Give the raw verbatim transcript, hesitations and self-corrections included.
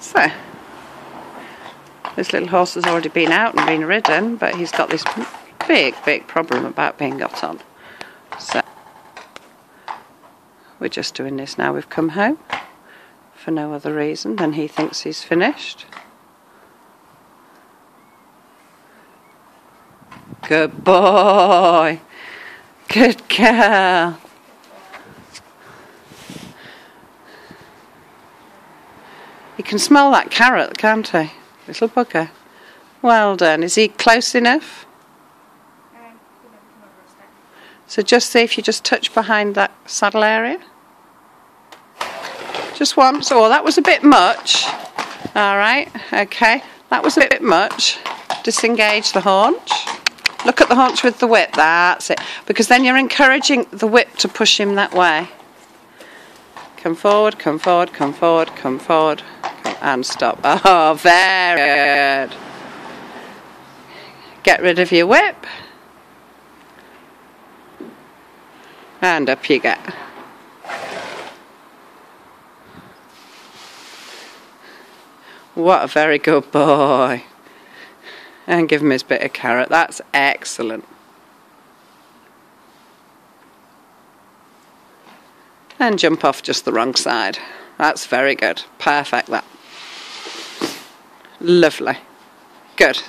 So, this little horse has already been out and been ridden, but he's got this big, big problem about being got on. So, we're just doing this now. We've come home for no other reason than he thinks he's finished. Good boy! Good girl! You can smell that carrot, can't he? Little bugger. Well done. Is he close enough? So just see if you just touch behind that saddle area. Just once. Oh, that was a bit much. Alright, okay. That was a bit much. Disengage the haunch. Look at the haunch with the whip. That's it. Because then you're encouraging the whip to push him that way. Come forward, come forward, come forward, come forward. And stop. Oh, very good. Get rid of your whip. And up you get. What a very good boy. And give him his bit of carrot. That's excellent. And jump off just the wrong side. That's very good. Perfect, that. Lovely. Good.